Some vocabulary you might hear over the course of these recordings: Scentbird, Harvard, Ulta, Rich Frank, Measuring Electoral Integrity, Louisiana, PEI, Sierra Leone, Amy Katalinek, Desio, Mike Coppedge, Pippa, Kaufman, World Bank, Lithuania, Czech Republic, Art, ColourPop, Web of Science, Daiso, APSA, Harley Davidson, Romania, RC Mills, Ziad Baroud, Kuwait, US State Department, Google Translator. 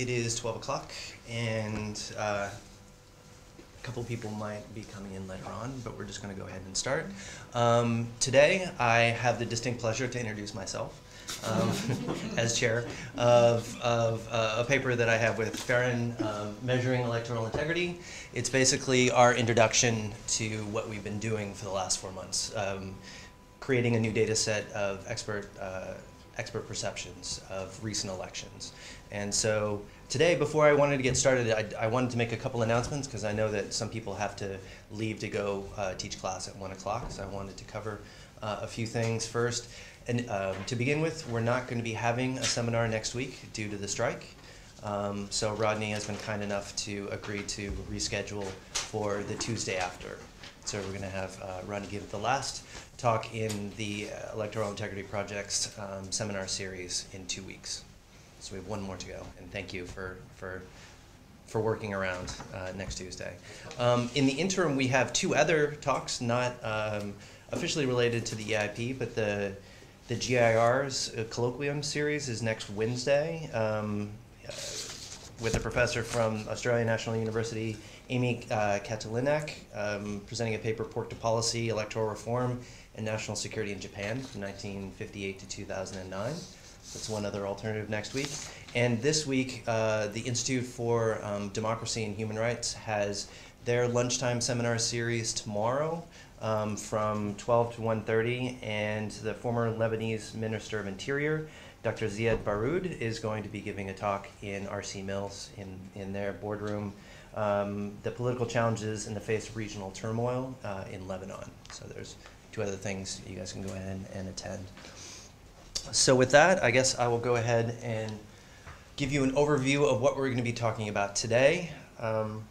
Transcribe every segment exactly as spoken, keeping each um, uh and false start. It is twelve o'clock, and uh, a couple people might be coming in later on, but we're just going to go ahead and start. Um, today, I have the distinct pleasure to introduce myself um, as chair of, of uh, a paper that I have with Ferran, uh, Measuring Electoral Integrity. It's basically our introduction to what we've been doing for the last four months, um, creating a new data set of expert uh, expert perceptions of recent elections. And so today, before I wanted to get started, I, I wanted to make a couple announcements because I know that some people have to leave to go uh, teach class at one o'clock, so I wanted to cover uh, a few things first. And um, to begin with, we're not going to be having a seminar next week due to the strike. Um, so Rodney has been kind enough to agree to reschedule for the Tuesday after. So we're going to have uh, Rodney give the last talk in the Electoral Integrity Project's um, seminar series in two weeks. So we have one more to go, and thank you for for for working around uh, next Tuesday. Um, in the interim, we have two other talks, not um, officially related to the E I P, but the the G I R's uh, colloquium series is next Wednesday um, uh, with a professor from Australian National University, Amy uh, Katalinek, um, presenting a paper, Pork to Policy, Electoral Reform and National Security in Japan, from nineteen fifty-eight to two thousand nine. That's one other alternative next week. And this week, uh, the Institute for um, Democracy and Human Rights has their lunchtime seminar series tomorrow um, from twelve to one thirty. And the former Lebanese Minister of Interior, Doctor Ziad Baroud, is going to be giving a talk in R C Mills in, in their boardroom, um, the political challenges in the face of regional turmoil uh, in Lebanon. So there's two other things you guys can go ahead and, and attend. So with that, I guess I will go ahead and give you an overview of what we're going to be talking about today. Um,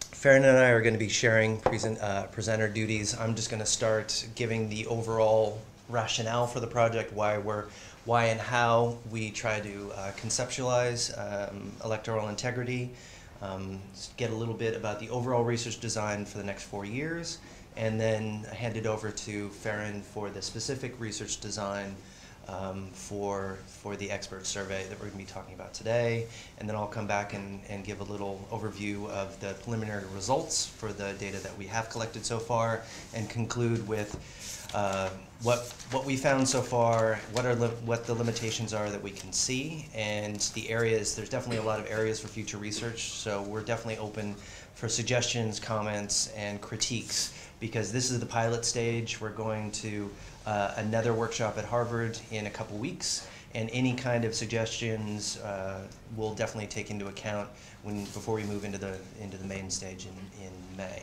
Ferran and I are going to be sharing present, uh, presenter duties. I'm just going to start giving the overall rationale for the project, why we're, why and how we try to uh, conceptualize um, electoral integrity, um, get a little bit about the overall research design for the next four years. And then I hand it over to Ferran for the specific research design um, for, for the expert survey that we're going to be talking about today. And then I'll come back and, and give a little overview of the preliminary results for the data that we have collected so far, and conclude with uh, what, what we found so far, what, are what the limitations are that we can see, and the areas. There's definitely a lot of areas for future research, so we're definitely open for suggestions, comments, and critiques, because this is the pilot stage. We're going to uh, another workshop at Harvard in a couple weeks, and any kind of suggestions uh, we'll definitely take into account when before we move into the into the main stage in, in May.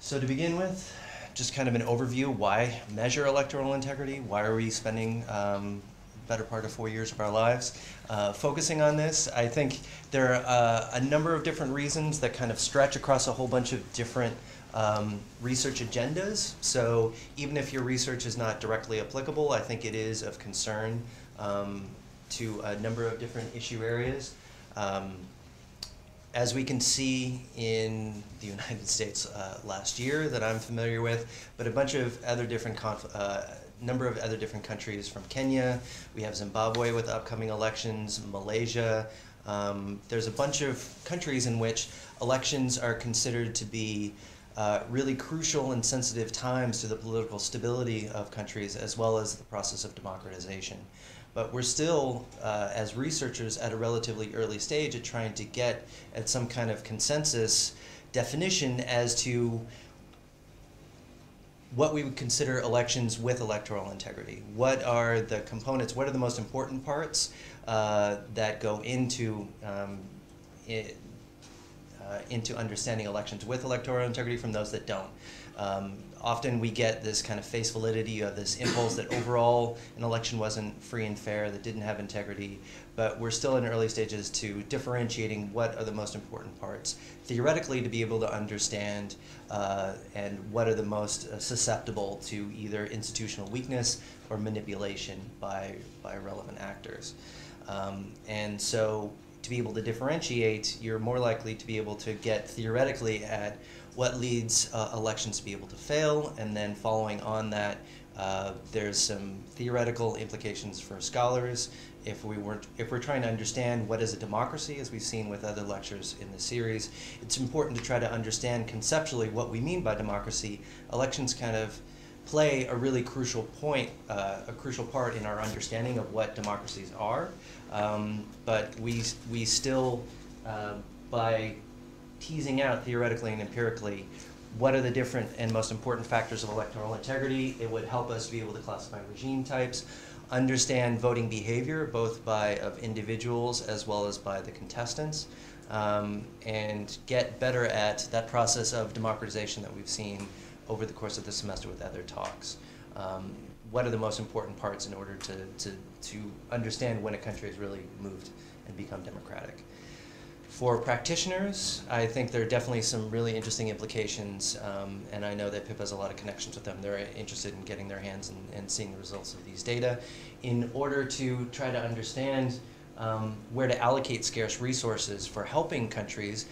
So to begin with, just kind of an overview: why measure electoral integrity? Why are we spending um, better part of four years of our lives uh, focusing on this? I think there are uh, a number of different reasons that kind of stretch across a whole bunch of different Um, research agendas. So even if your research is not directly applicable, I think it is of concern um, to a number of different issue areas. Um, as we can see in the United States uh, last year that I'm familiar with, but a bunch of other different conf uh, number of other different countries, from Kenya, we have Zimbabwe with upcoming elections, Malaysia. Um, there's a bunch of countries in which elections are considered to be Uh, really crucial and sensitive times to the political stability of countries, as well as the process of democratization. But we're still, uh, as researchers, at a relatively early stage at trying to get at some kind of consensus definition as to what we would consider elections with electoral integrity. What are the components? What are the most important parts uh, that go into um, it, Uh, into understanding elections with electoral integrity from those that don't. Um, often we get this kind of face validity of this impulse that overall an election wasn't free and fair, that didn't have integrity, but we're still in early stages to differentiating what are the most important parts, theoretically, to be able to understand uh, and what are the most uh, susceptible to either institutional weakness or manipulation by, by relevant actors. Um, and so to be able to differentiate, you're more likely to be able to get theoretically at what leads uh, elections to be able to fail, and then following on that, uh, there's some theoretical implications for scholars if we were if we're trying to understand what is a democracy, as we've seen with other lectures in the series, it's important to try to understand conceptually what we mean by democracy. Elections kind of play a really crucial point, uh, a crucial part in our understanding of what democracies are. Um, but we we still, uh, by teasing out theoretically and empirically what are the different and most important factors of electoral integrity, it would help us be able to classify regime types, understand voting behavior, both by of individuals as well as by the contestants, um, and get better at that process of democratization that we've seen over the course of the semester with other talks. Um, what are the most important parts in order to, to, to understand when a country has really moved and become democratic? For practitioners, I think there are definitely some really interesting implications, um, and I know that Pippa has a lot of connections with them. They're interested in getting their hands and, and seeing the results of these data in order to try to understand um, where to allocate scarce resources for helping countries.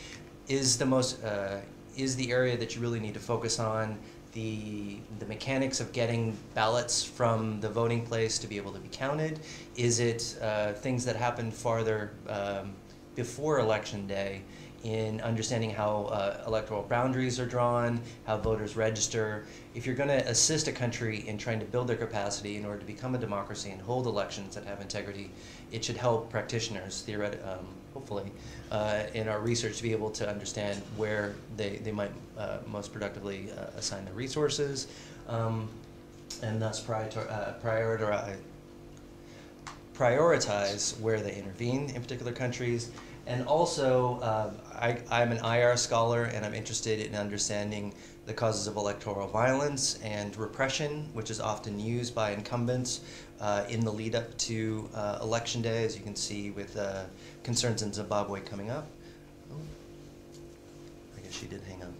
Is the most uh, is the area that you really need to focus on the the mechanics of getting ballots from the voting place to be able to be counted? Is it uh, things that happen farther Um, before election day in understanding how uh, electoral boundaries are drawn, how voters register? If you're going to assist a country in trying to build their capacity in order to become a democracy and hold elections that have integrity, it should help practitioners, theoretically, um, hopefully, uh, in our research to be able to understand where they, they might uh, most productively uh, assign their resources, um, and thus prior to, uh, prioritize prioritize where they intervene in particular countries. And also, uh, I, I'm an I R scholar, and I'm interested in understanding the causes of electoral violence and repression, which is often used by incumbents uh, in the lead up to uh, election day, as you can see with uh, concerns in Zimbabwe coming up. Oh, I guess she did hang up.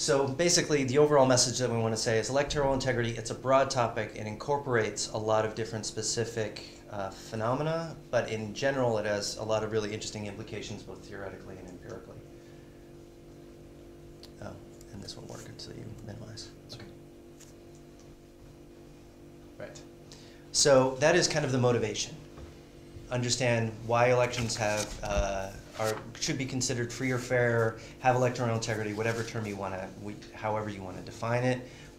So basically, the overall message that we want to say is electoral integrity, it's a broad topic and incorporates a lot of different specific uh, phenomena, but in general, it has a lot of really interesting implications, both theoretically and empirically. Oh, and this won't work until you minimize. Okay. Right. So that is kind of the motivation. Understand why elections have uh, Are, should be considered free or fair, have electoral integrity, whatever term you want to, however you want to define it,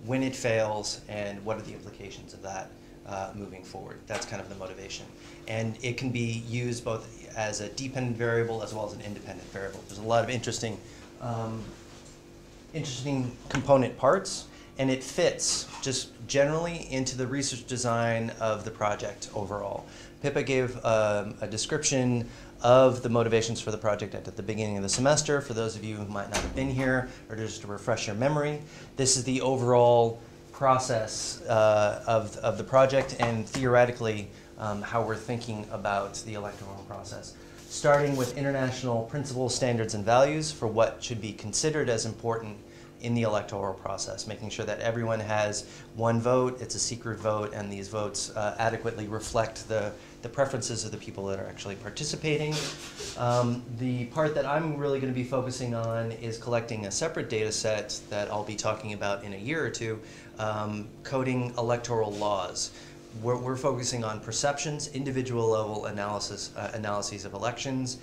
when it fails, and what are the implications of that uh, moving forward. That's kind of the motivation. And it can be used both as a dependent variable as well as an independent variable. There's a lot of interesting, um, interesting component parts, and it fits just generally into the research design of the project overall. Pippa gave um, a description of the motivations for the project at the beginning of the semester. For those of you who might not have been here, or just to refresh your memory, this is the overall process uh, of, of the project and theoretically um, how we're thinking about the electoral process. Starting with international principles, standards, and values for what should be considered as important in the electoral process, making sure that everyone has one vote, it's a secret vote, and these votes uh, adequately reflect the, the preferences of the people that are actually participating. Um, the part that I'm really going to be focusing on is collecting a separate data set that I'll be talking about in a year or two, um, coding electoral laws. We're, we're focusing on perceptions, individual level analysis, uh, analyses of elections.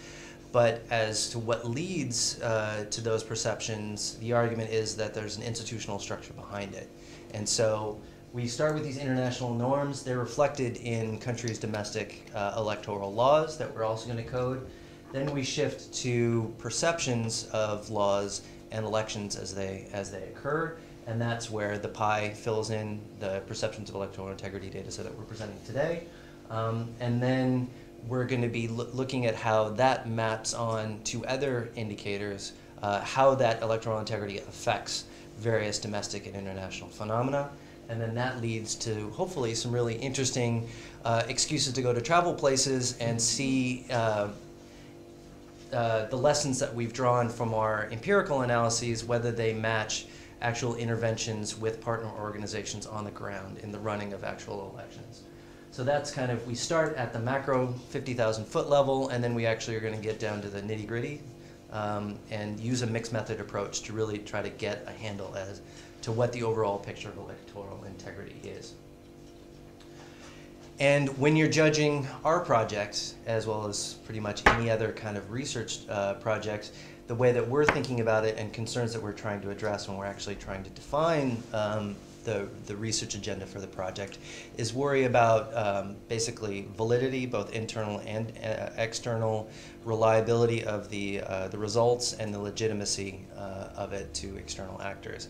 But as to what leads uh, to those perceptions, the argument is that there's an institutional structure behind it. And so we start with these international norms. They're reflected in countries' domestic uh, electoral laws that we're also going to code. Then we shift to perceptions of laws and elections as they, as they occur. And that's where the P I fills in the perceptions of electoral integrity data set that we're presenting today. Um, and then we're going to be lo looking at how that maps on to other indicators, uh, how that electoral integrity affects various domestic and international phenomena. And then that leads to, hopefully, some really interesting uh, excuses to go to travel places and see uh, uh, the lessons that we've drawn from our empirical analyses, whether they match actual interventions with partner organizations on the ground in the running of actual elections. So that's kind of, we start at the macro fifty thousand foot level, and then we actually are going to get down to the nitty gritty um, and use a mixed method approach to really try to get a handle as to what the overall picture of electoral integrity is. And when you're judging our projects, as well as pretty much any other kind of research uh, projects, the way that we're thinking about it and concerns that we're trying to address when we're actually trying to define um, the, the research agenda for the project is worry about um, basically validity, both internal and uh, external, reliability of the, uh, the results, and the legitimacy uh, of it to external actors.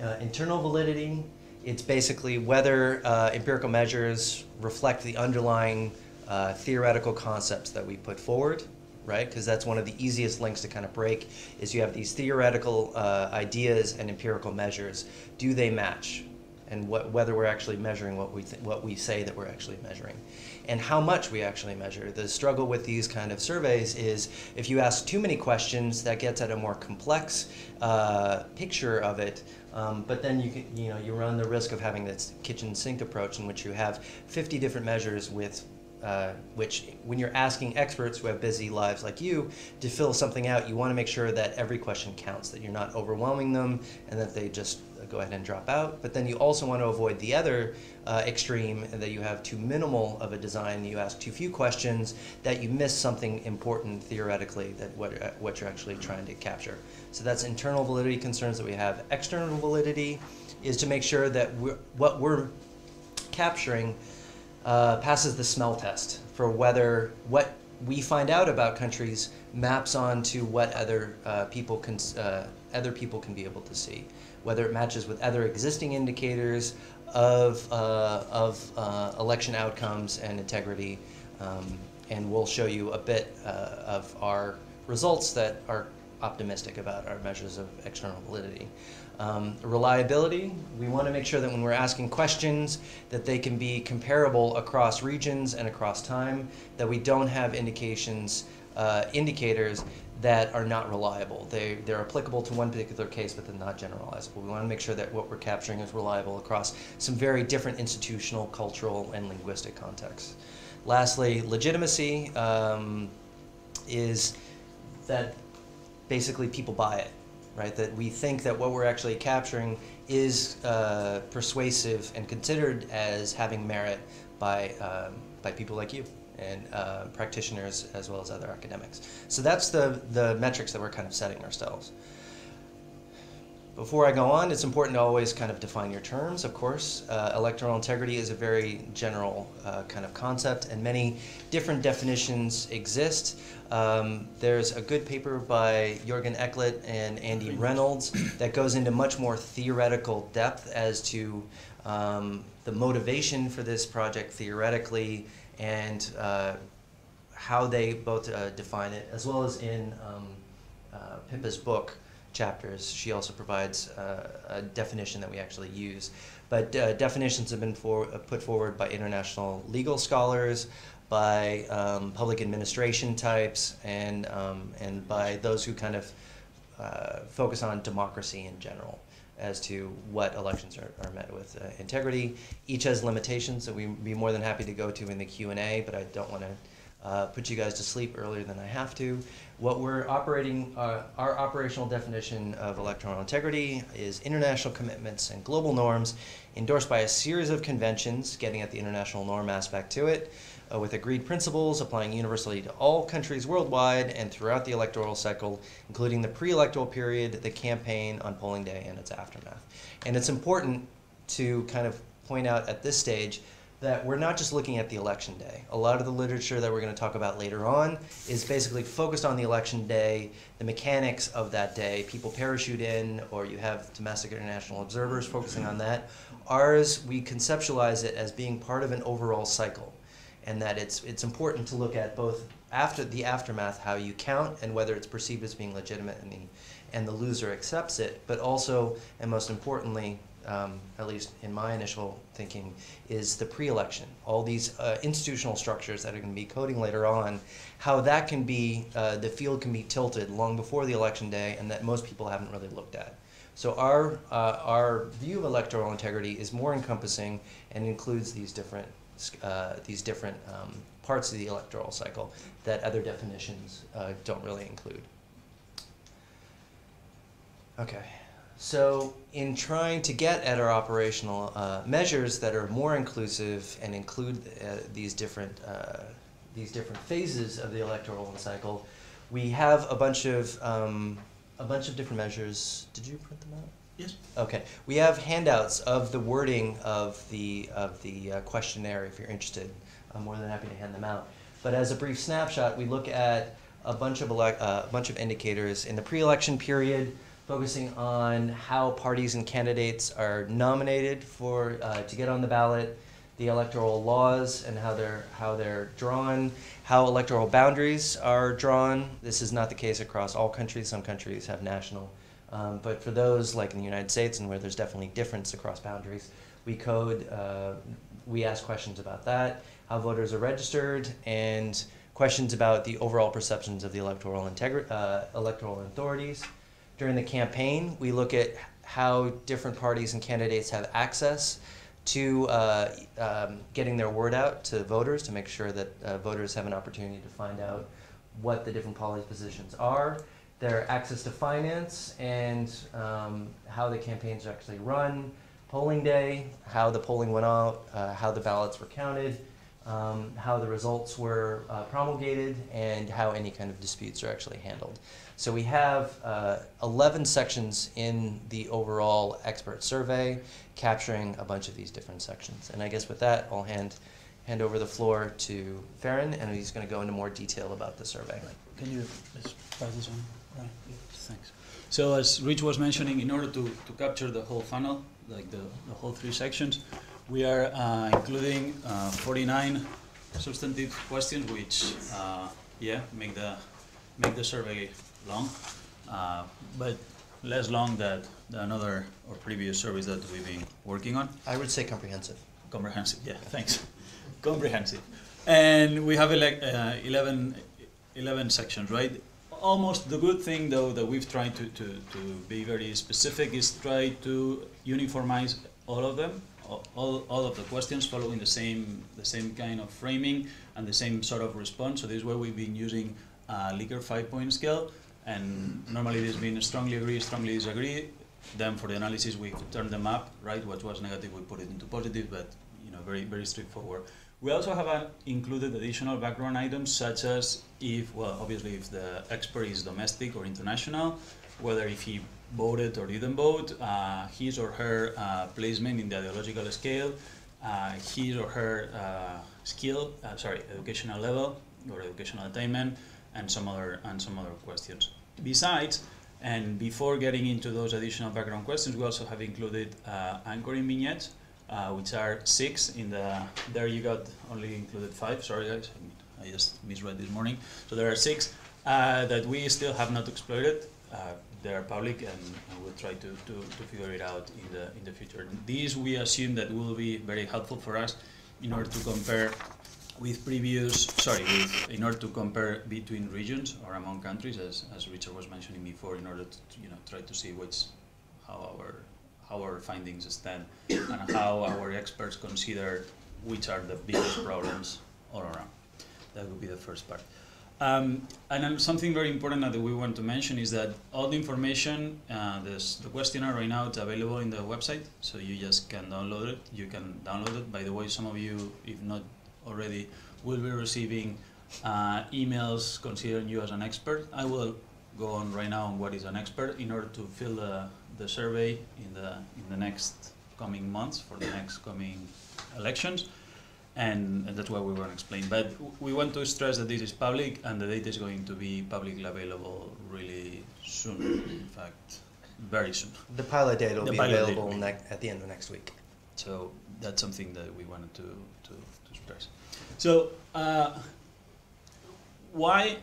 Uh, internal validity, it's basically whether uh, empirical measures reflect the underlying uh, theoretical concepts that we put forward, right? Because that's one of the easiest links to kind of break, is you have these theoretical uh, ideas and empirical measures. Do they match? And what, whether we're actually measuring what we, th what we say that we're actually measuring. And how much we actually measure. The struggle with these kind of surveys is if you ask too many questions, that gets at a more complex uh, picture of it. Um, but then you can, you know, you run the risk of having this kitchen sink approach in which you have fifty different measures with uh, which, when you're asking experts who have busy lives like you to fill something out, you want to make sure that every question counts, that you're not overwhelming them, and that they just go ahead and drop out. But then you also want to avoid the other uh, extreme, that you have too minimal of a design, you ask too few questions, that you miss something important theoretically, that what, uh, what you're actually trying to capture. So that's internal validity concerns that we have. External validity is to make sure that we're, what we're capturing uh, passes the smell test for whether what we find out about countries maps on to what other, uh, people, can, uh, other people can be able to see, whether it matches with other existing indicators of, uh, of uh, election outcomes and integrity. Um, and we'll show you a bit uh, of our results that are optimistic about our measures of external validity. Um, reliability, we want to make sure that when we're asking questions that they can be comparable across regions and across time, that we don't have indications, uh, indicators that are not reliable. They, they're applicable to one particular case, but they're not generalizable. We want to make sure that what we're capturing is reliable across some very different institutional, cultural, and linguistic contexts. Lastly, legitimacy um, is that basically people buy it, right? That we think that what we're actually capturing is uh, persuasive and considered as having merit by, um, by people like you and uh, practitioners, as well as other academics. So that's the, the metrics that we're kind of setting ourselves. Before I go on, it's important to always kind of define your terms, of course. Uh, electoral integrity is a very general uh, kind of concept, and many different definitions exist. Um, there's a good paper by Jørgen Elklit and Andy Reynolds that goes into much more theoretical depth as to um, the motivation for this project theoretically, and uh, how they both uh, define it, as well as in um, uh, Pippa's book chapters. She also provides uh, a definition that we actually use. But uh, definitions have been for, uh, put forward by international legal scholars, by um, public administration types, and, um, and by those who kind of uh, focus on democracy in general, as to what elections are, are met with uh, integrity. Each has limitations that we'd be more than happy to go to in the Q and A, but I don't want to uh, put you guys to sleep earlier than I have to. What we're operating, uh, our operational definition of electoral integrity is international commitments and global norms endorsed by a series of conventions, getting at the international norm aspect to it, uh, with agreed principles applying universally to all countries worldwide and throughout the electoral cycle, including the pre-electoral period, the campaign on polling day, and its aftermath. And it's important to kind of point out at this stage that we're not just looking at the election day. A lot of the literature that we're going to talk about later on is basically focused on the election day, the mechanics of that day. People parachute in, or you have domestic and international observers focusing on that. Ours, we conceptualize it as being part of an overall cycle, and that it's, it's important to look at both after the aftermath, how you count, and whether it's perceived as being legitimate and the, and the loser accepts it, but also, and most importantly, Um, at least in my initial thinking, is the pre-election. All these uh, institutional structures that are going to be coding later on, how that can be, uh, the field can be tilted long before the election day, and that most people haven't really looked at. So our, uh, our view of electoral integrity is more encompassing and includes these different, uh, these different um, parts of the electoral cycle that other definitions uh, don't really include. Okay. So in trying to get at our operational uh, measures that are more inclusive and include uh, these different uh, these different phases of the electoral cycle, we have a bunch of um, a bunch of different measures. Did you print them out? Yes. Okay. We have handouts of the wording of the of the uh, questionnaire. If you're interested, I'm more than happy to hand them out. But as a brief snapshot, we look at a bunch of elec uh, a bunch of indicators in the pre-election period, focusing on how parties and candidates are nominated for uh, to get on the ballot, the electoral laws and how they're how they're drawn, how electoral boundaries are drawn. This is not the case across all countries. Some countries have national, um, but for those like in the United States and where there's definitely difference across boundaries, we code. Uh, we ask questions about that, how voters are registered, and questions about the overall perceptions of the electoral integri- uh, electoral authorities. During the campaign, we look at how different parties and candidates have access to uh, um, getting their word out to voters to make sure that uh, voters have an opportunity to find out what the different policy positions are, their access to finance, and um, how the campaigns actually run, polling day, how the polling went out, uh, how the ballots were counted, um, how the results were uh, promulgated, and how any kind of disputes are actually handled. So we have uh, eleven sections in the overall expert survey, capturing a bunch of these different sections. And I guess with that, I'll hand hand over the floor to Ferran, and he's going to go into more detail about the survey. Can you just pass this one? Right. Thanks. So as Rich was mentioning, in order to, to capture the whole funnel, like the, the whole three sections, we are uh, including uh, forty-nine substantive questions, which uh, yeah make the make the survey long, uh, but less long than another or previous surveys that we've been working on. I would say comprehensive. Comprehensive, yeah, thanks. Comprehensive. And we have uh, eleven, eleven sections, right? Almost the good thing, though, that we've tried to, to, to be very specific is try to uniformize all of them, all, all of the questions following the same, the same kind of framing and the same sort of response. So this is where we've been using uh, Likert five-point scale. And normally there's been strongly agree, strongly disagree. Then for the analysis, we turn them up, right? What was negative, we put it into positive, but you know, very, very straightforward. We also have uh, included additional background items, such as if, well, obviously if the expert is domestic or international, whether if he voted or didn't vote, uh, his or her uh, placement in the ideological scale, uh, his or her uh, skill, uh, sorry, educational level or educational attainment, and some other and some other questions. Besides, and before getting into those additional background questions, we also have included uh, anchoring vignettes, uh, which are six in the. There you got only included five. Sorry guys, I just misread this morning. So there are six uh, that we still have not exploited. Uh, they are public, and, and we'll try to, to to figure it out in the in the future. These we assume that will be very helpful for us in order to compare. With previous, sorry, with, in order to compare between regions or among countries, as, as Richard was mentioning before, in order to, you know, try to see what's how our how our findings stand and how our experts consider which are the biggest problems all around. That would be the first part. Um, and then something very important that we want to mention is that all the information, uh, this, the questionnaire right now is available in the website, so you just can download it. You can download it. By the way, some of you, if not already, will be receiving uh, emails considering you as an expert. I will go on right now on what is an expert in order to fill the, the survey in the in the next coming months for the next coming elections, and, and that's what we want to explain. But we want to stress that this is public and the data is going to be publicly available really soon. In fact, very soon. The pilot data will the be available at the end of next week. So that's something that we wanted to to, to stress. So uh, why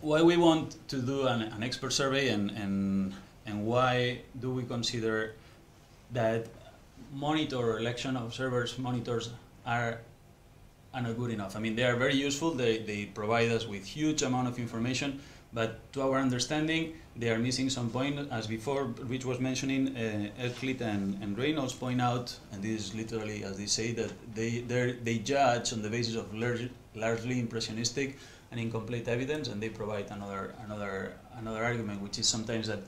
why we want to do an, an expert survey, and, and and why do we consider that monitor election observers monitors are are not good enough? I mean, they are very useful. They they provide us with huge amount of information, but to our understanding, they are missing some point. As before, Rich was mentioning, uh, Elklit and, and Reynolds point out, and this is literally as they say, that they they judge on the basis of large, largely impressionistic and incomplete evidence, and they provide another another another argument, which is sometimes that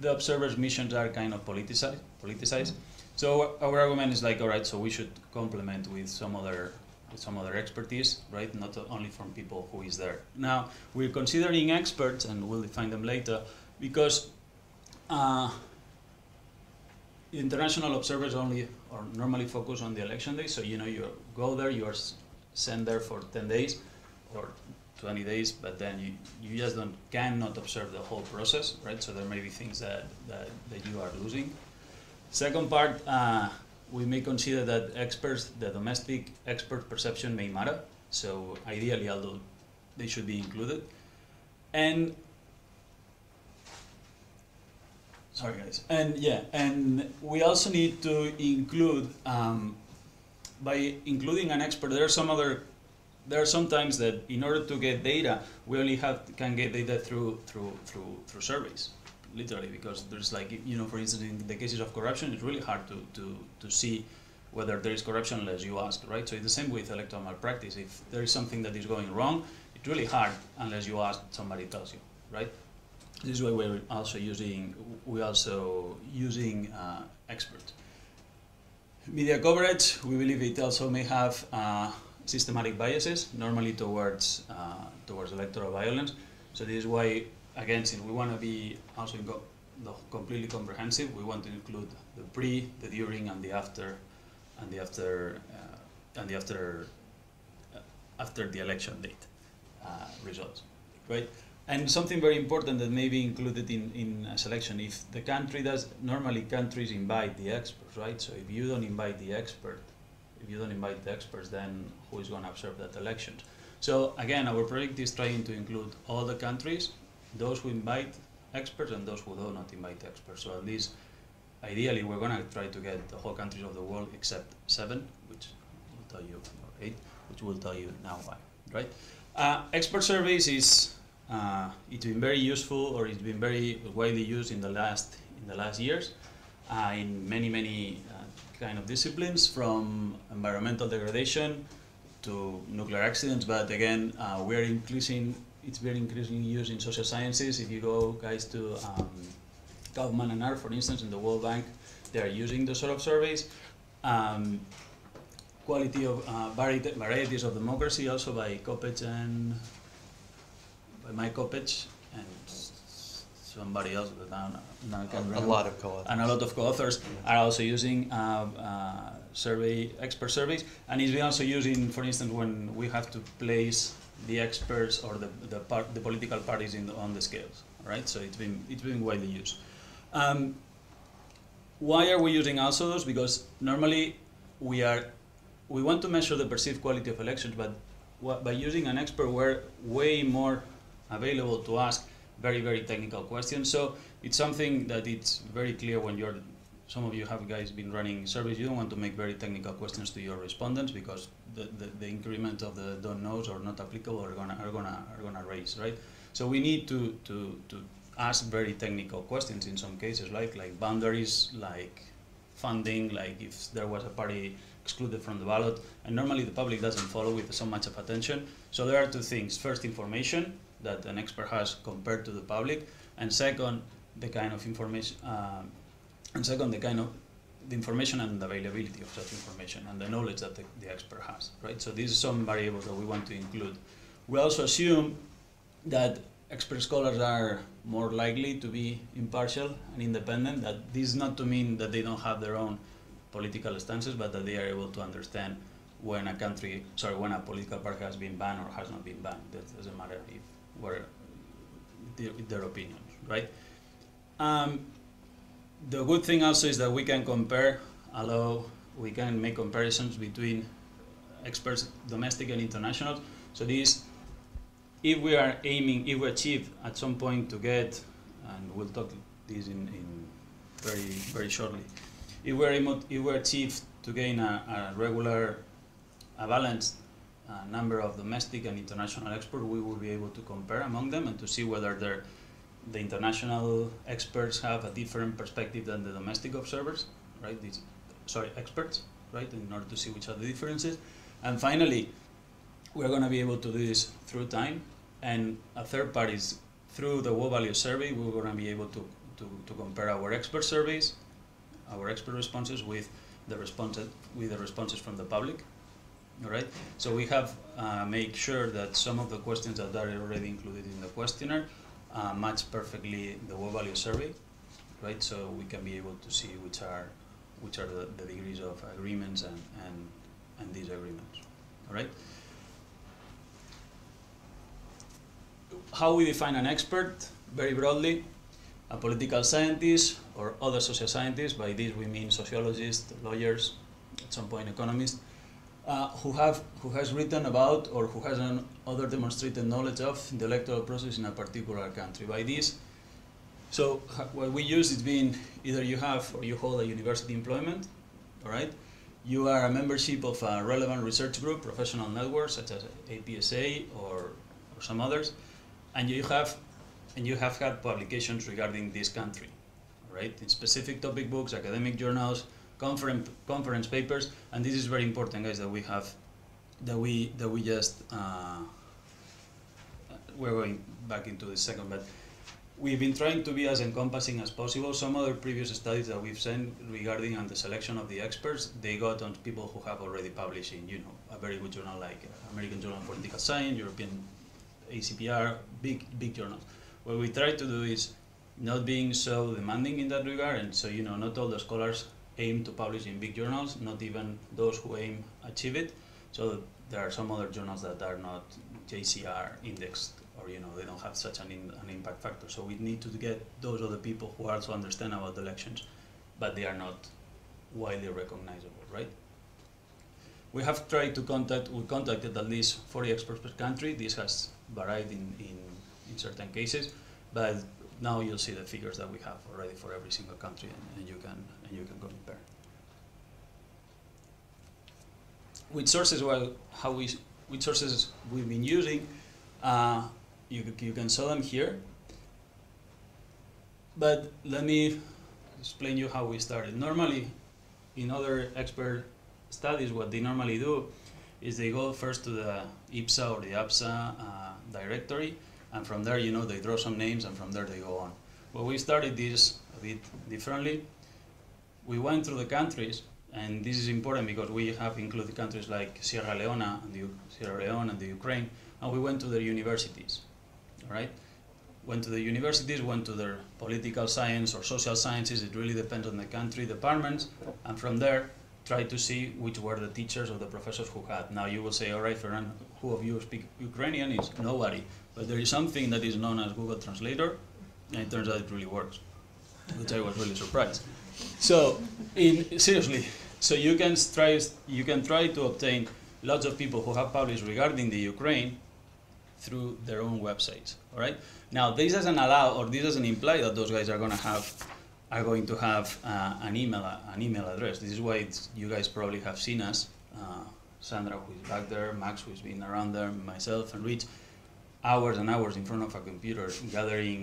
the observers' missions are kind of politicized. politicized. So our argument is like, all right, so we should complement with some other with some other expertise, right? Not only from people who is there. Now, we're considering experts, and we'll define them later, because uh, international observers only or normally focus on the election day. So, you know, you go there, you are sent there for ten days or twenty days, but then you, you just don't cannot observe the whole process, right? So there may be things that, that, that you are losing. Second part, uh, we may consider that experts, the domestic expert perception may matter. So ideally, although they should be included. And sorry, guys. And yeah, and we also need to include um, by including an expert. There are some other. There are some times that in order to get data, we only have can get data through through through through surveys. Literally, because there's like, you know, for instance, in the cases of corruption, it's really hard to, to, to see whether there is corruption unless you ask, right? So it's the same with electoral malpractice. If there is something that is going wrong, it's really hard unless you ask, somebody tells you, right? This is why we're also using, we also using uh, experts. Media coverage, we believe it also may have uh, systematic biases, normally towards, uh, towards electoral violence. So this is why, again, since we want to be also completely comprehensive, we want to include the pre, the during, and the after, and the after, uh, and the after, uh, after the election date uh, results, right? And something very important that may be included in in a selection: if the country does, normally countries invite the experts, right? So if you don't invite the expert, if you don't invite the experts, then who is going to observe that election? So again, our project is trying to include all the countries, those who invite experts and those who do not invite experts. So at least, ideally, we're going to try to get the whole countries of the world except seven, which will tell you, or eight, which will tell you now why, right? Uh, expert surveys is uh, it's been very useful, or it's been very widely used in the last in the last years uh, in many many uh, kind of disciplines, from environmental degradation to nuclear accidents. But again, uh, we're increasing. It's very increasingly used in social sciences. If you go, guys, to um, Kaufman and Art, for instance, in the World Bank, they are using those sort of surveys. Um, quality of uh, varied, varieties of democracy, also by Coppedge and by Mike Coppedge and somebody else, but I don't, I can't remember. A lot of co-authors. And a lot of co-authors are also using uh, uh, survey expert surveys, and it's been also using, for instance, when we have to place the experts or the the, part, the political parties in the, on the scales, right? So it's been it's been widely used. Um, why are we using also those? Because normally we are we want to measure the perceived quality of elections, but what, by using an expert, we're way more available to ask very very technical questions. So it's something that it's very clear when you're some of you have guys been running surveys. You don't want to make very technical questions to your respondents, because the, the, the increment of the don't knows or not applicable are gonna are gonna are gonna raise, right? So we need to to to ask very technical questions in some cases, like like boundaries, like funding, like if there was a party excluded from the ballot. And normally the public doesn't follow with so much of attention. So there are two things: first, information that an expert has compared to the public, and second, the kind of information. Um, And second, the kind of the information and the availability of such information and the knowledge that the, the expert has, right? So these are some variables that we want to include. We also assume that expert scholars are more likely to be impartial and independent. That this is not to mean that they don't have their own political stances, but that they are able to understand when a country, sorry, when a political party has been banned or has not been banned. That doesn't matter if where their, their opinions, right? Um, The good thing also is that we can compare, although we can make comparisons between experts, domestic and international. So this, if we are aiming, if we achieve at some point to get, and we'll talk this in, in very very shortly, if we're able, if we achieve to gain a, a regular, a balanced uh, number of domestic and international experts, we will be able to compare among them and to see whether they're the international experts have a different perspective than the domestic observers, right? These, sorry, experts, right? In order to see which are the differences. And finally, we're going to be able to do this through time. And a third part is through the World Value Survey, we're going to be able to to, to compare our expert surveys, our expert responses with the responses with the responses from the public. All right. So we have uh, made sure that some of the questions that are already included in the questionnaire uh, match perfectly the World Value Survey, right? So we can be able to see which are which are the, the degrees of agreements and and and disagreements. All right. How we define an expert, very broadly, a political scientist or other social scientists. By this we mean sociologists, lawyers, at some point economists, uh, who have who has written about or who has an other demonstrated knowledge of the electoral process in a particular country. By this, so what we use is being either you have or you hold a university employment, all right. You are a membership of a relevant research group, professional networks such as A P S A or or some others, and you have and you have had publications regarding this country, right? In specific topic books, academic journals, conference conference papers, and this is very important, guys. That we have, that we that we just uh, we're going back into this second, but we've been trying to be as encompassing as possible. Some other previous studies that we've seen regarding on the selection of the experts, they got on people who have already published in, you know, a very good journal like American Journal of Political Science, European A C P R, big big journals. What we try to do is not being so demanding in that regard, and so, you know, not all the scholars aim to publish in big journals, not even those who aim achieve it. So there are some other journals that are not J C R indexed, or, you know, they don't have such an, in, an impact factor. So we need to get those other people who also understand about the elections, but they are not widely recognizable, right? We have tried to contact, we contacted at least forty experts per country. This has varied in, in, in certain cases, but now you'll see the figures that we have already for every single country, and, and you can and you can compare. With sources, well, how we, with sources we've been using, Uh, you, you can sell them here, but let me explain you how we started. Normally, in other expert studies, what they normally do is they go first to the IPSA or the APSA uh, directory, and from there, you know, they draw some names, and from there they go on. Well, we started this a bit differently. We went through the countries, and this is important because we have included countries like Sierra Leone and the, Sierra Leone and the Ukraine. And we went to their universities, all right? Went to the universities, went to their political science or social sciences, it really depends on the country departments, and from there, try to see which were the teachers or the professors who had. Now you will say, all right, Ferran, who of you speak Ukrainian? It's nobody. But there is something that is known as Google Translator, and it turns out it really works, which I was really surprised. So, in, seriously, so you can, try, you can try to obtain lots of people who have published regarding the Ukraine through their own websites. All right. Now this doesn't allow, or this doesn't imply that those guys are going to have, are going to have uh, an email, an email address. This is why it's, you guys probably have seen us, uh, Sandra, who is back there, Max, who's been around there, myself, and Rich, hours and hours in front of a computer gathering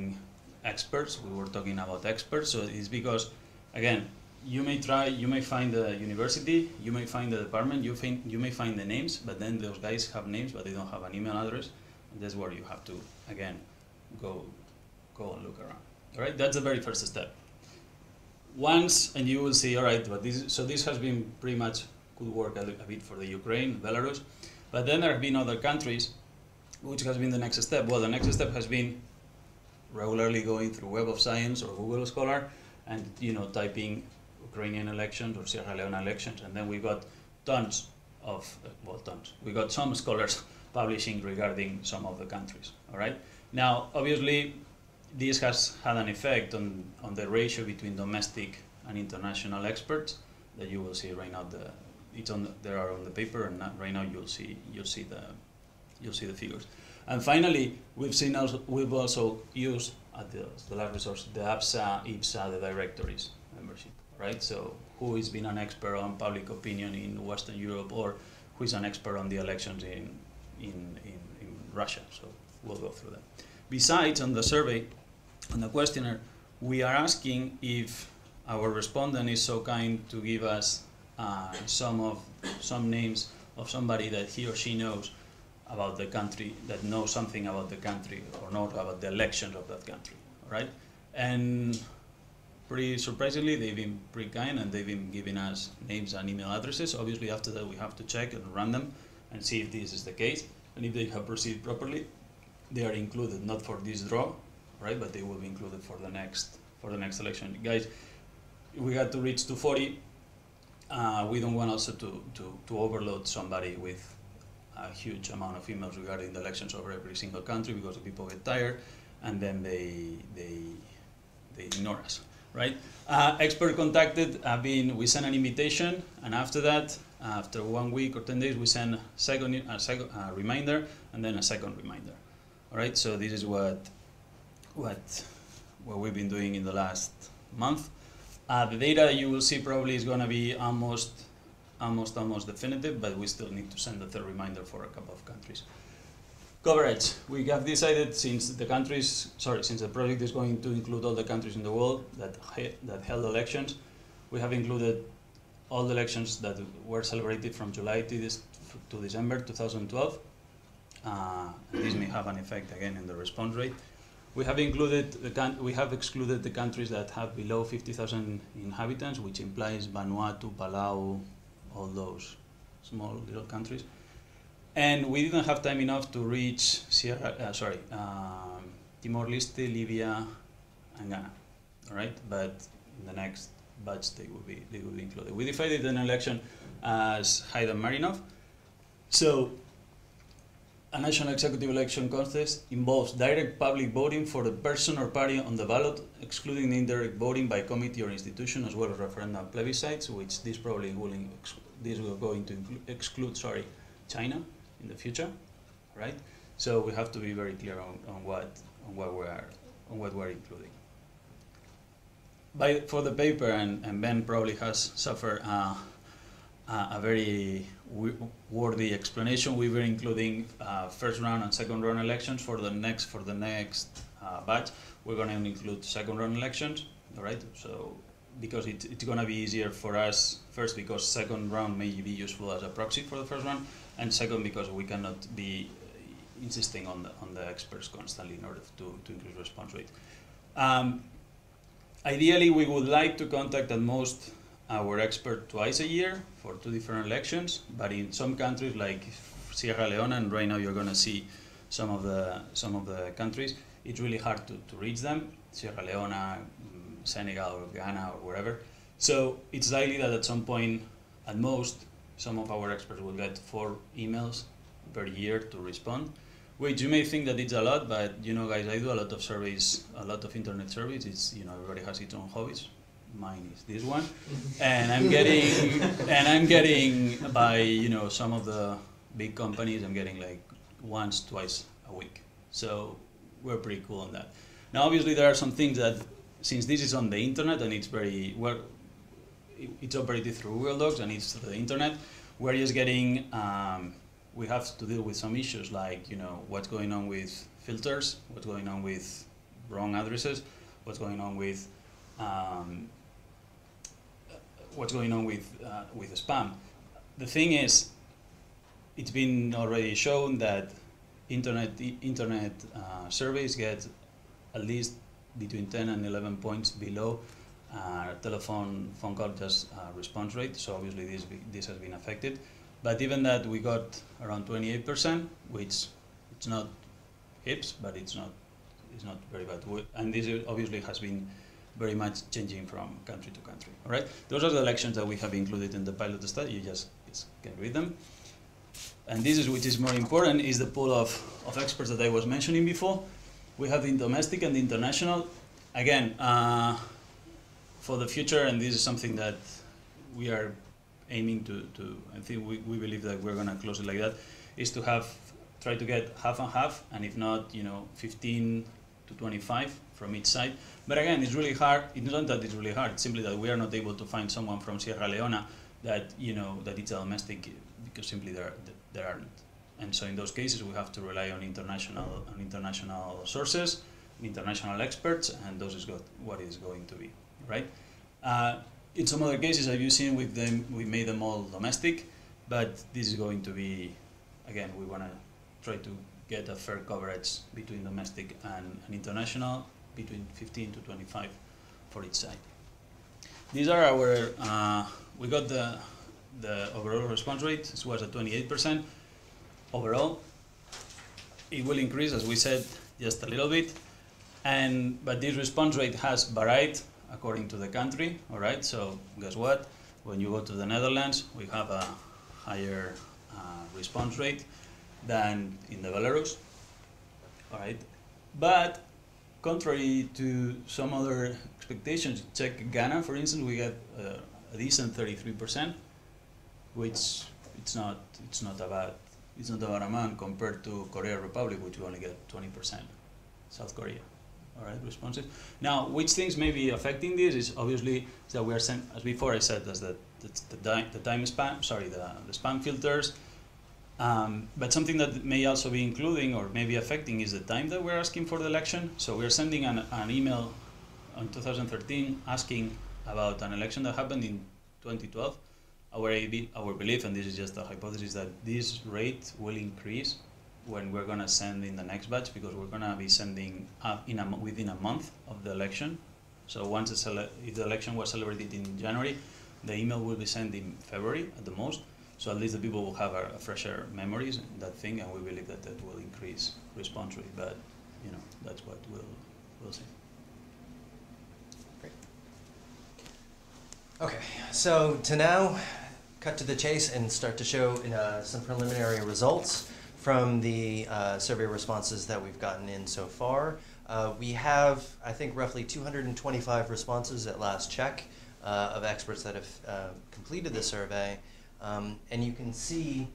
experts. We were talking about experts, so it's because, again, you may try, you may find the university, you may find the department, you find, you may find the names, but then those guys have names, but they don't have an email address. That's where you have to, again, go go and look around. All right, that's the very first step. Once, and you will see, all right, but this, so this has been pretty much could work a, a bit for the Ukraine, Belarus, but then there have been other countries, which has been the next step. Well, the next step has been regularly going through Web of Science or Google Scholar and, you know, typing Ukrainian elections or Sierra Leone elections, and then we got tons of, well, tons, we got some scholars publishing regarding some of the countries, all right? Now, obviously, this has had an effect on, on the ratio between domestic and international experts that you will see right now. The, it's on the, they are on the paper, and not, right now you'll see, you'll see the, you'll see the figures. And finally, we've seen also, we've also used, at the, the last resource, the APSA, IPSA, the directories membership, right? So who has been an expert on public opinion in Western Europe, or who is an expert on the elections in In, in, in Russia, so we'll go through that. Besides, on the survey, on the questionnaire, we are asking if our respondent is so kind to give us uh, some of some names of somebody that he or she knows about the country, that knows something about the country or knows about the elections of that country, right? And pretty surprisingly, they've been pretty kind, and they've been giving us names and email addresses. Obviously, after that, we have to check and run them and see if this is the case. And if they have proceeded properly, they are included, not for this draw, right? But they will be included for the next for the next election. Guys, we got to reach two forty. Uh, we don't want also to, to, to overload somebody with a huge amount of emails regarding the elections over every single country, because the people get tired and then they they they ignore us, right? Uh, expert contacted, I mean, we send an invitation, and after that, after one week or ten days, we send a second, a second a reminder, and then a second reminder. All right, so this is what what what we've been doing in the last month. Uh, the data you will see probably is going to be almost almost almost definitive, but we still need to send a third reminder for a couple of countries. Coverage. We have decided, since the countries, sorry, since the project is going to include all the countries in the world that that held elections, we have included all the elections that were celebrated from July to, this, to December two thousand twelve. Uh, this may have an effect again in the response rate. We have included the we have excluded the countries that have below fifty thousand inhabitants, which implies Vanuatu, Palau, all those small little countries. And we didn't have time enough to reach Sierra, uh, sorry, um, Timor-Leste, Libya, and Ghana. All right, but in the next batch they will be they will be included. We decided an election as Haidem Marinov. So a national executive election contest involves direct public voting for the person or party on the ballot, excluding the indirect voting by committee or institution, as well as referendum plebiscites, which this probably will this will going to exclude, sorry, China in the future, right? So we have to be very clear on, on what on what we are on what we're including. By for the paper, and, and Ben probably has suffered uh, Uh, a very worthy explanation. We were including uh, first round and second round elections for the next for the next uh, batch. We're going to include second round elections, all right? So because it, it's going to be easier for us, first because second round may be useful as a proxy for the first round, and second because we cannot be insisting on the on the experts constantly in order to to increase response rate. Um, ideally, we would like to contact at most our expert twice a year for two different elections, but in some countries like Sierra Leone, and right now you're going to see some of the some of the countries, it's really hard to, to reach them. Sierra Leone, Senegal, or Ghana, or wherever. So it's likely that at some point, at most, some of our experts will get four emails per year to respond, which you may think that it's a lot, but you know, guys, I do a lot of surveys, a lot of internet surveys. It's, you know, everybody has its own hobbies. Mine is this one, and I'm getting, and I'm getting by, you know, some of the big companies, I'm getting like once, twice a week. So we're pretty cool on that. Now, obviously, there are some things that, since this is on the internet and it's very, well, it's operated through Google Docs and it's through the internet, we're just getting, um, we have to deal with some issues like, you know, what's going on with filters, what's going on with wrong addresses, what's going on with, um, what's going on with uh, with the spam. The thing is, it's been already shown that internet internet uh, surveys get at least between ten and eleven points below uh, telephone phone call just uh, response rate. So obviously this this has been affected. But even that, we got around twenty-eight percent, which it's not hips, but it's not it's not very bad. And this obviously has been very much changing from country to country, all right? Those are the elections that we have included in the pilot study. You just can read them. And this is, which is more important, is the pool of, of experts that I was mentioning before. We have the domestic and the international. Again, uh, for the future, and this is something that we are aiming to, to I think we, we believe that we're gonna close it like that, is to have, try to get half and half, and if not, you know, fifteen to twenty-five from each side. But again, it's really hard. It's not that it's really hard. It's simply that we are not able to find someone from Sierra Leone that, you know, that it's a domestic, because simply there there aren't. And so in those cases, we have to rely on international on international sources, international experts, and those is got what is going to be, right? Uh, in some other cases, as you've seen with them, we made them all domestic, but this is going to be, again, we want to try to get a fair coverage between domestic and, and international, between fifteen to twenty-five for each side. These are our, uh, we got the, the overall response rate. This was at twenty-eight percent overall. It will increase, as we said, just a little bit. And, but this response rate has varied according to the country, all right? So guess what? When you go to the Netherlands, we have a higher uh, response rate than in the Belarus, all right? But contrary to some other expectations, check Ghana, for instance, we got uh, a decent thirty-three percent, which it's not, it's not a bad, it's not a bad amount compared to Korea Republic, which we only get twenty percent, South Korea. All right, responses. Now, which things may be affecting this is obviously that we are sent, as before I said, as the the, the, the time spam, sorry, the, the spam filters. Um, but something that may also be including or maybe affecting is the time that we're asking for the election. So we're sending an, an email on two thousand thirteen asking about an election that happened in twenty twelve. Our, our belief, and this is just a hypothesis, that this rate will increase when we're going to send in the next batch, because we're going to be sending up in a, within a month of the election. So once the, if the election was celebrated in January, the email will be sent in February at the most. So at least the people will have a, a fresher memories in that thing, and we believe that that will increase response rate. But, you know, that's what we'll, we'll see. Great. OK, so to now cut to the chase and start to show uh, some preliminary results from the uh, survey responses that we've gotten in so far. Uh, we have, I think, roughly two hundred twenty-five responses at last check uh, of experts that have uh, completed the survey. Um, and you can see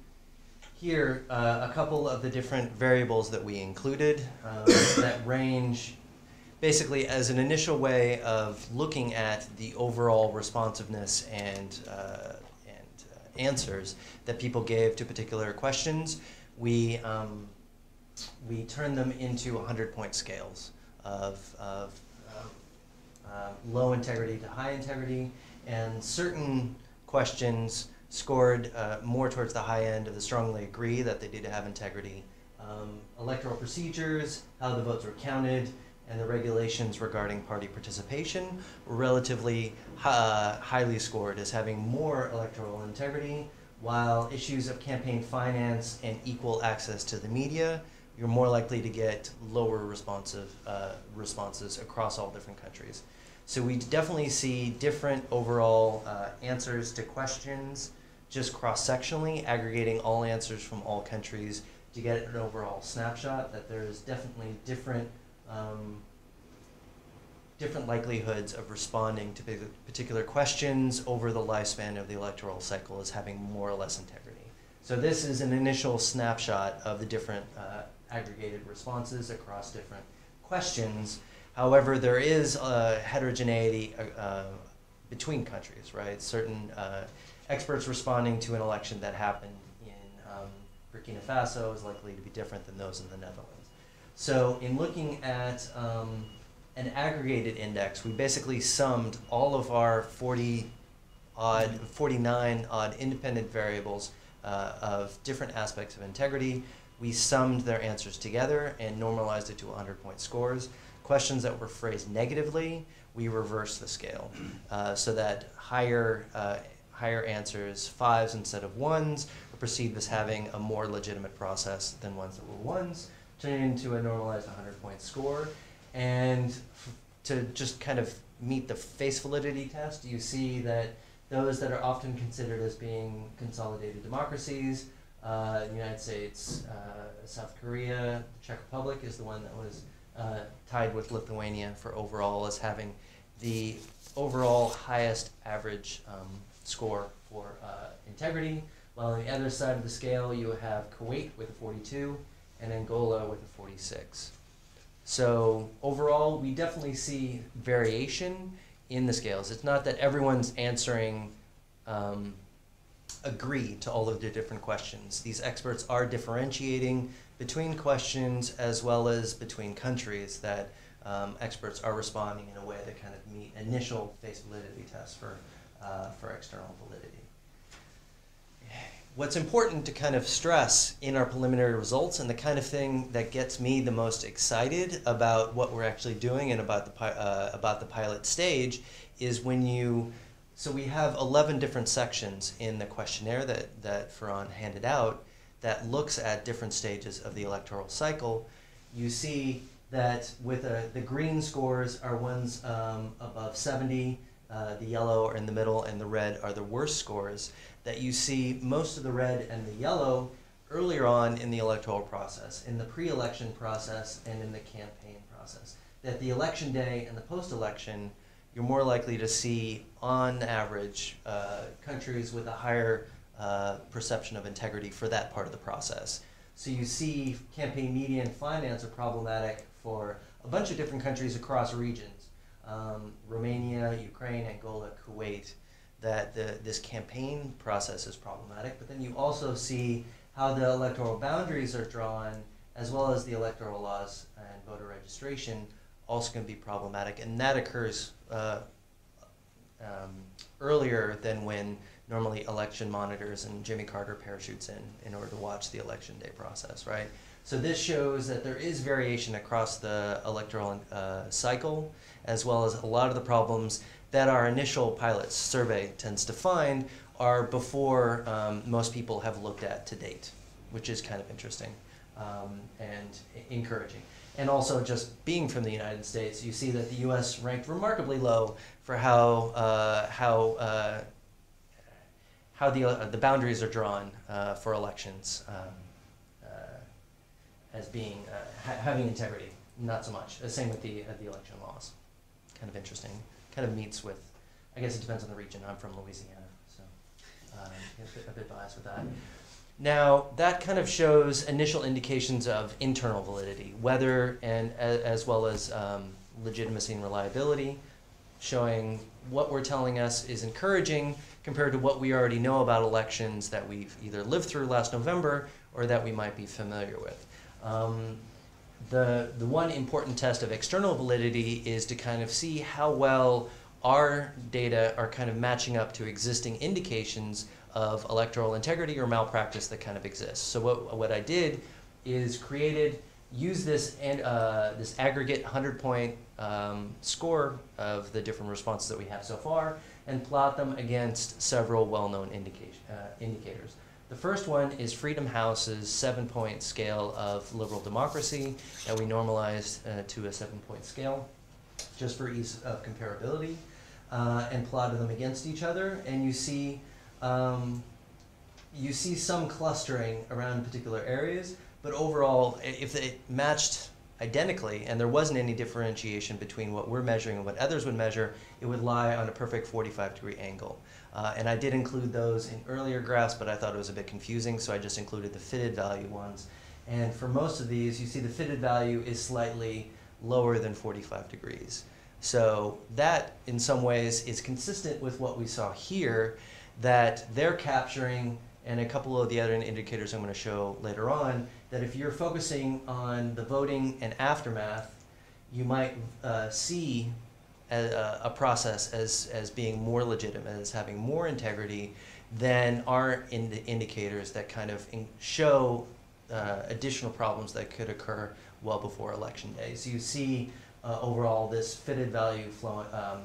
here uh, a couple of the different variables that we included um, that range basically as an initial way of looking at the overall responsiveness and, uh, and uh, answers that people gave to particular questions. We, um, we turn them into one hundred point scales of, of uh, uh, low integrity to high integrity. And certain questions scored uh, more towards the high end of the strongly agree that they did have integrity. Um, electoral procedures, how the votes were counted, and the regulations regarding party participation were relatively uh, highly scored as having more electoral integrity, while issues of campaign finance and equal access to the media, you're more likely to get lower responsive uh, responses across all different countries. So we definitely see different overall uh, answers to questions, just cross-sectionally, aggregating all answers from all countries to get an overall snapshot that there is definitely different, um, different likelihoods of responding to particular questions over the lifespan of the electoral cycle as having more or less integrity. So this is an initial snapshot of the different uh, aggregated responses across different questions. However, there is uh, heterogeneity uh, between countries, right? Certain uh, experts responding to an election that happened in um, Burkina Faso is likely to be different than those in the Netherlands. So in looking at um, an aggregated index, we basically summed all of our forty-odd, forty-nine-odd independent variables uh, of different aspects of integrity. We summed their answers together and normalized it to one hundred point scores. Questions that were phrased negatively, we reversed the scale uh, so that higher, uh, higher answers, fives instead of ones, are perceived as having a more legitimate process than ones that were ones, turning into a normalized one hundred point score. And to just kind of meet the face validity test, you see that those that are often considered as being consolidated democracies, uh, the United States, uh, South Korea, the Czech Republic is the one that was uh, tied with Lithuania for overall as having the overall highest average um, score for uh, integrity. While on the other side of the scale, you have Kuwait with a forty-two and Angola with a forty-six. So overall, we definitely see variation in the scales. It's not that everyone's answering um, agree to all of the different questions. These experts are differentiating between questions as well as between countries that um, experts are responding in a way that kind of meet initial face validity tests for, uh, for external validity. What's important to kind of stress in our preliminary results, and the kind of thing that gets me the most excited about what we're actually doing and about the, uh, about the pilot stage, is when you So we have eleven different sections in the questionnaire that, that Ferran handed out that looks at different stages of the electoral cycle. You see that with a, the green scores are ones um, above seventy, uh, the yellow are in the middle, and the red are the worst scores, that you see most of the red and the yellow earlier on in the electoral process, in the pre-election process and in the campaign process. That the election day and the post-election, you're more likely to see, on average, uh, countries with a higher uh, perception of integrity for that part of the process. So you see campaign media and finance are problematic for a bunch of different countries across regions. Um, Romania, Ukraine, Angola, Kuwait, that the, this campaign process is problematic. But then you also see how the electoral boundaries are drawn, as well as the electoral laws and voter registration, also can be problematic. And that occurs uh, um, earlier than when normally election monitors and Jimmy Carter parachutes in in order to watch the election day process, right? So this shows that there is variation across the electoral uh, cycle, as well as a lot of the problems that our initial pilot survey tends to find are before um, most people have looked at to date, which is kind of interesting um, and encouraging. And also, just being from the United States, you see that the U S ranked remarkably low for how uh, how uh, how the uh, the boundaries are drawn uh, for elections um, uh, as being uh, ha having integrity. Not so much. The same with the uh, the election laws. Kind of interesting. Kind of meets with. I guess it depends on the region. I'm from Louisiana, so um, a bit biased with that. Now, that kind of shows initial indications of internal validity, whether and as well as um, legitimacy and reliability, showing what we're telling us is encouraging compared to what we already know about elections that we've either lived through last November or that we might be familiar with. Um, the, the one important test of external validity is to kind of see how well our data are kind of matching up to existing indications of electoral integrity or malpractice that kind of exists. So what, what I did is created, use this, and, uh, this aggregate one hundred point um, score of the different responses that we have so far and plot them against several well-known indication, uh, indicators. The first one is Freedom House's seven point scale of liberal democracy that we normalized uh, to a seven point scale just for ease of comparability uh, and plotted them against each other. And you see Um, you see some clustering around particular areas, but overall, if it matched identically and there wasn't any differentiation between what we're measuring and what others would measure, it would lie on a perfect forty-five degree angle. Uh, and I did include those in earlier graphs, but I thought it was a bit confusing, so I just included the fitted value ones. And for most of these, you see the fitted value is slightly lower than forty-five degrees. So that, in some ways, is consistent with what we saw here, that they're capturing, and a couple of the other indicators I'm going to show later on, that if you're focusing on the voting and aftermath, you might uh, see a, a process as, as being more legitimate, as having more integrity than our in the indicators that kind of in show uh, additional problems that could occur well before election day. So you see uh, overall this fitted value flow, um,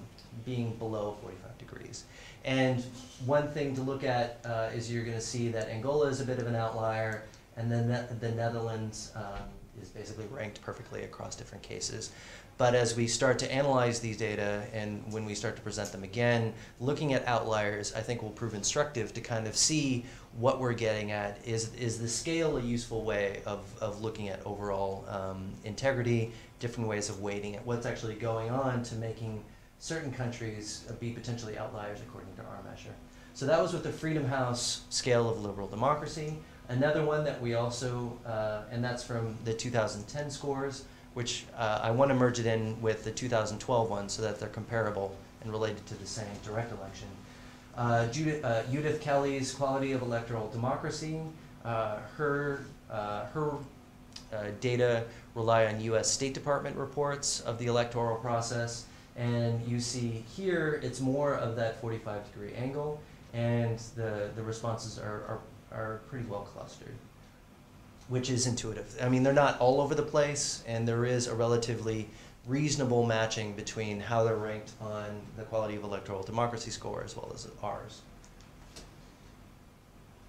being below forty-five degrees. And one thing to look at uh, is you're going to see that Angola is a bit of an outlier, and then the, the Netherlands um, is basically ranked perfectly across different cases. But as we start to analyze these data and when we start to present them again, looking at outliers I think will prove instructive to kind of see what we're getting at. Is, is the scale a useful way of, of looking at overall um, integrity, different ways of weighting it, what's actually going on to making certain countries be potentially outliers according to our measure. So that was with the Freedom House scale of liberal democracy. Another one that we also, uh, and that's from the two thousand ten scores, which uh, I want to merge it in with the two thousand twelve one so that they're comparable and related to the same direct election. Uh, Judith, uh, Judith Kelly's quality of electoral democracy, uh, her, uh, her uh, data rely on U S State Department reports of the electoral process. And you see here, it's more of that forty-five degree angle, and the, the responses are, are, are pretty well clustered. which is intuitive. I mean, they're not all over the place, and there is a relatively reasonable matching between how they're ranked on the quality of electoral democracy score as well as ours.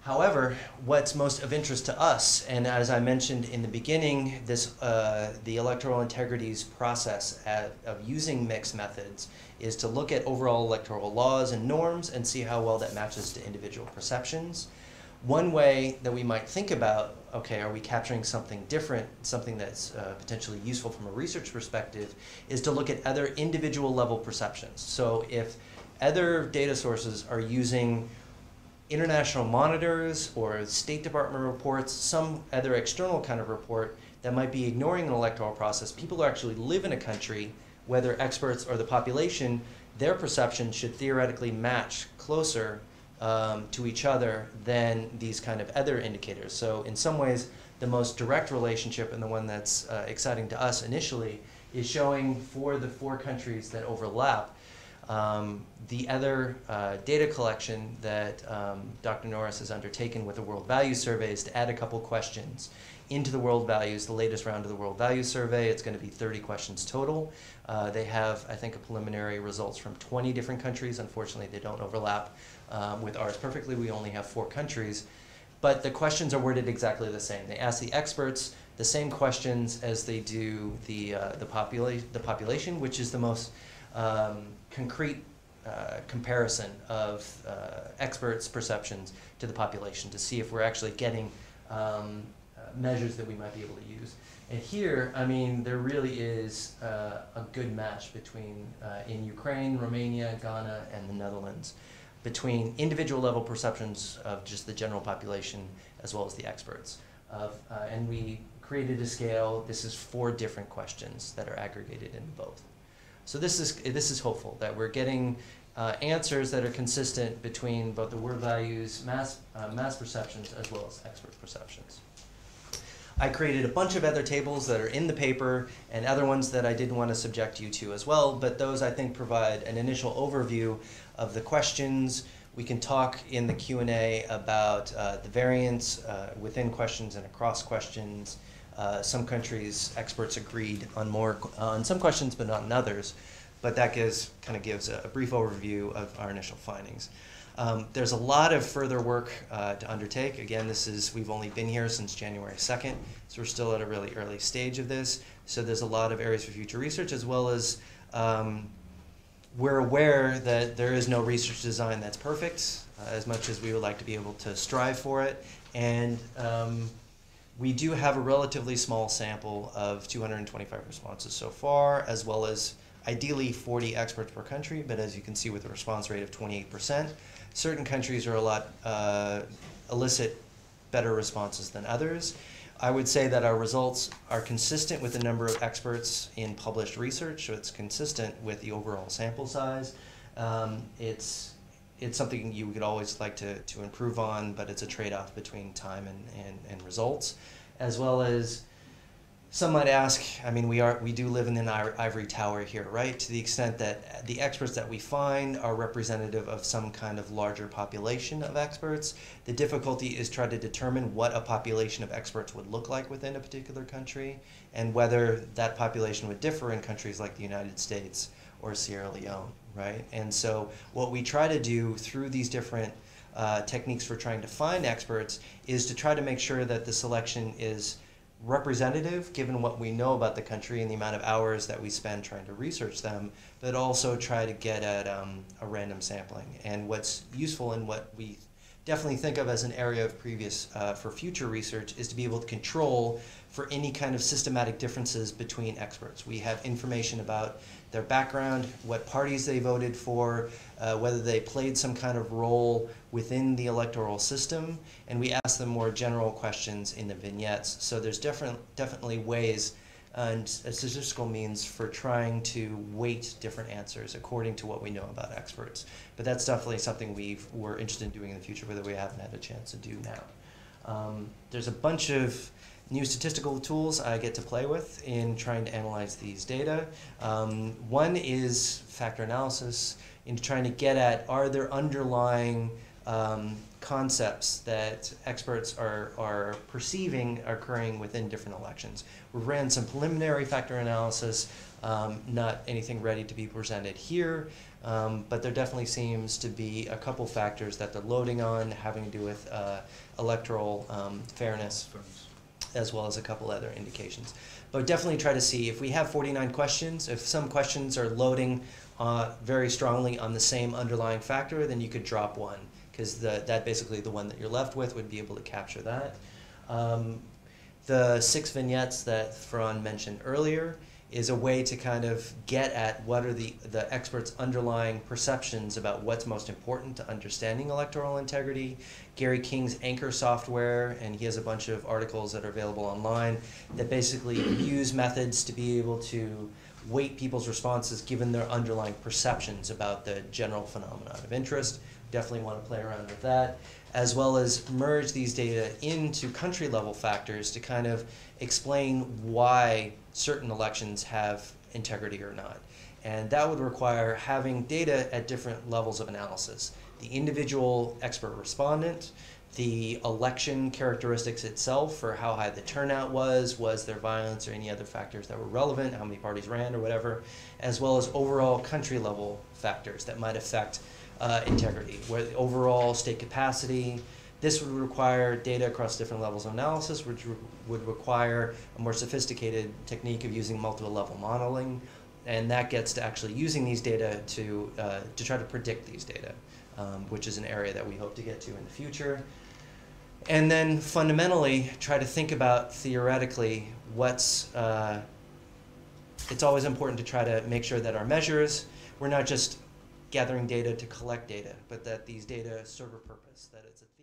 However, what's most of interest to us, and as I mentioned in the beginning, this uh, the electoral integrity's process at, of using mixed methods is to look at overall electoral laws and norms and see how well that matches to individual perceptions. One way that we might think about, okay, are we capturing something different, something that's uh, potentially useful from a research perspective, is to look at other individual level perceptions. So if other data sources are using international monitors or State Department reports, some other external kind of report that might be ignoring an electoral process, people who actually live in a country, whether experts or the population, their perception should theoretically match closer um, to each other than these kind of other indicators. So in some ways, the most direct relationship and the one that's uh, exciting to us initially is showing for the four countries that overlap Um, the other uh, data collection that um, Doctor Norris has undertaken with the World Value Survey is to add a couple questions into the World Values, the latest round of the World Value Survey. It's going to be thirty questions total. Uh, they have, I think, a preliminary results from twenty different countries. Unfortunately, they don't overlap um, with ours perfectly. We only have four countries. But the questions are worded exactly the same. They ask the experts the same questions as they do the, uh, the, popula the population, which is the most Um, concrete uh, comparison of uh, experts' perceptions to the population to see if we're actually getting um, uh, measures that we might be able to use. And here, I mean, there really is uh, a good match between uh, in Ukraine, Romania, Ghana, and the Netherlands between individual level perceptions of just the general population as well as the experts. Of, uh, and we created a scale. This is four different questions that are aggregated in both. So this is, this is hopeful, that we're getting uh, answers that are consistent between both the word values, mass, uh, mass perceptions, as well as expert perceptions. I created a bunch of other tables that are in the paper and other ones that I didn't want to subject you to as well, but those I think provide an initial overview of the questions. We can talk in the Q and A about uh, the variance uh, within questions and across questions. Uh, some countries, experts agreed on more on some questions, but not on others. But that gives kind of gives a, a brief overview of our initial findings. Um, there's a lot of further work uh, to undertake. Again, this is we've only been here since January second, so we're still at a really early stage of this. So there's a lot of areas for future research, as well as um, we're aware that there is no research design that's perfect, uh, as much as we would like to be able to strive for it, and. Um, We do have a relatively small sample of two hundred twenty-five responses so far, as well as ideally forty experts per country, but as you can see with a response rate of twenty-eight percent, certain countries are a lot, uh, elicit better responses than others. I would say that our results are consistent with the number of experts in published research, so it's consistent with the overall sample size. Um, it's It's something you would always like to, to improve on, but it's a trade-off between time and, and, and results, as well as some might ask, I mean, we are we do live in an ivory tower here, right? To the extent that the experts that we find are representative of some kind of larger population of experts, the difficulty is trying to determine what a population of experts would look like within a particular country and whether that population would differ in countries like the United States or Sierra Leone. Right? And so what we try to do through these different uh, techniques for trying to find experts is to try to make sure that the selection is representative given what we know about the country and the amount of hours that we spend trying to research them, but also try to get at um, a random sampling. And what's useful and what we definitely think of as an area of previous uh, for future research is to be able to control for any kind of systematic differences between experts. We have information about their background, what parties they voted for, uh, whether they played some kind of role within the electoral system, and we ask them more general questions in the vignettes. So there's different, definitely ways uh, and statistical means for trying to weight different answers according to what we know about experts. But that's definitely something we've, we're interested in doing in the future, whether we haven't had a chance to do now. Um, there's a bunch of new statistical tools I get to play with in trying to analyze these data. Um, one is factor analysis in trying to get at, are there underlying um, concepts that experts are, are perceiving are occurring within different elections. We ran some preliminary factor analysis, um, not anything ready to be presented here, um, but there definitely seems to be a couple factors that they're loading on having to do with uh, electoral um, fairness, as well as a couple other indications. But definitely try to see if we have forty-nine questions, if some questions are loading uh, very strongly on the same underlying factor, then you could drop one, because that basically the one that you're left with would be able to capture that. Um, the six vignettes that Ferran mentioned earlier is a way to kind of get at what are the, the experts' underlying perceptions about what's most important to understanding electoral integrity. Gary King's Anchor software, and he has a bunch of articles that are available online that basically use methods to be able to weight people's responses given their underlying perceptions about the general phenomenon of interest. Definitely want to play around with that, as well as merge these data into country-level factors to kind of explain why certain elections have integrity or not. And that would require having data at different levels of analysis. The individual expert respondent, the election characteristics itself, or how high the turnout was, was there violence or any other factors that were relevant, how many parties ran or whatever, as well as overall country-level factors that might affect uh, integrity, where the overall state capacity. This would require data across different levels of analysis, which re would require a more sophisticated technique of using multi-level modeling, and that gets to actually using these data to, uh, to try to predict these data, um, which is an area that we hope to get to in the future. And then fundamentally, try to think about theoretically what's, uh, it's always important to try to make sure that our measures, we're not just gathering data to collect data, but that these data serve a purpose, that it's a